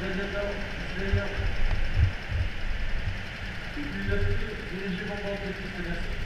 Merci.